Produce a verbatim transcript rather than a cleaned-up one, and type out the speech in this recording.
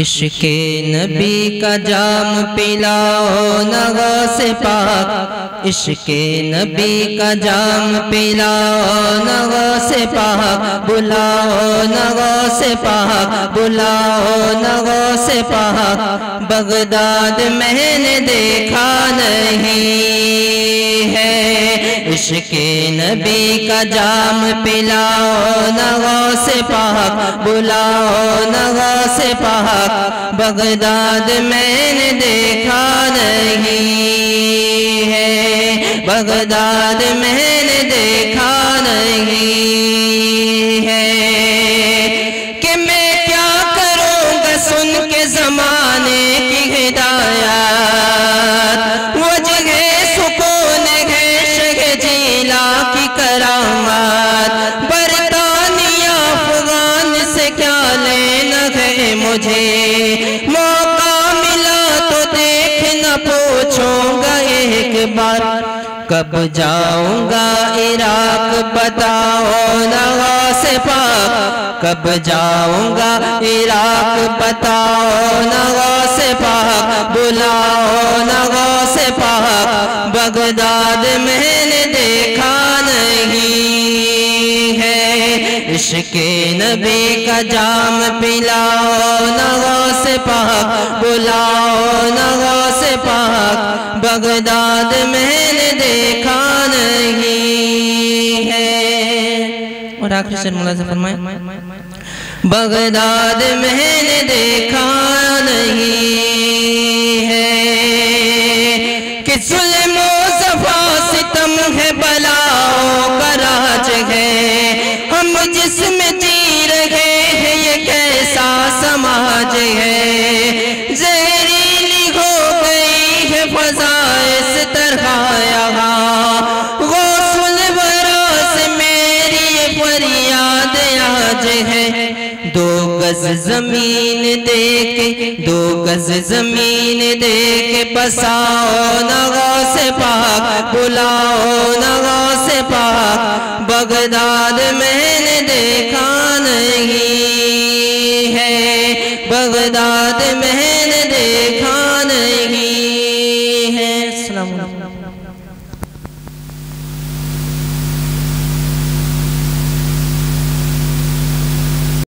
इश्के नबी का जाम पिलाओ ना गौसे पाक, इश्के नबी का जाम पिलाओ ना गौसे पाक, बुलाओ ना गौसे पाक, बुलाओ ना गौसे पाक। बगदाद मैंने देखा नहीं है, इश्के नबी का जाम पिलाओ ना गौसे पाक, बुलाओ ना गौसे पाक। बगदाद मैंने देखा नहीं है, बगदाद मैंने देखा नहीं है। कि मैं क्या करूँगा सुन के ज़माने की हिदायत, वजह सुकून है शह जीला की करामात। बरतानिया अफगान से क्या लेना है मुझे, मौका मिला तो देखना पूछूंगा एक बार। कब जाऊंगा इराक बताओ ना गौसे पाक, कब जाऊंगा इराक बताओ ना गौसे पाक, बुलाओ ना गौसे पाक। बगदाद मैंने देखा नहीं है, इश्के नबी का जाम पिलाओ ना गौसे पाक, बुलाओ ना गौसे पाक। बगदाद मैंने देखा नहीं है। और आखिरी शेर मौला से फरमाए, बगदाद मैंने देखा नहीं है। कि जुल्म ज़फ़ा सितम है बलाओं का राज है, हम जिसमें जी रहे हैं ये कैसा समाज है। जहरीली हो गई है फ़ज़ा इस तरह यहाँ, गौसुल वरा से मेरी ये फरियाद आज है। दो गज ज़मीन दे के, दो गज ज़मीन दे के बसाओ ना गौसे पाक, बुलाओ ना गौसे पाक। बगदाद मैंने देखा नहीं है, बगदाद मैंने देखा नहीं है। सलाम।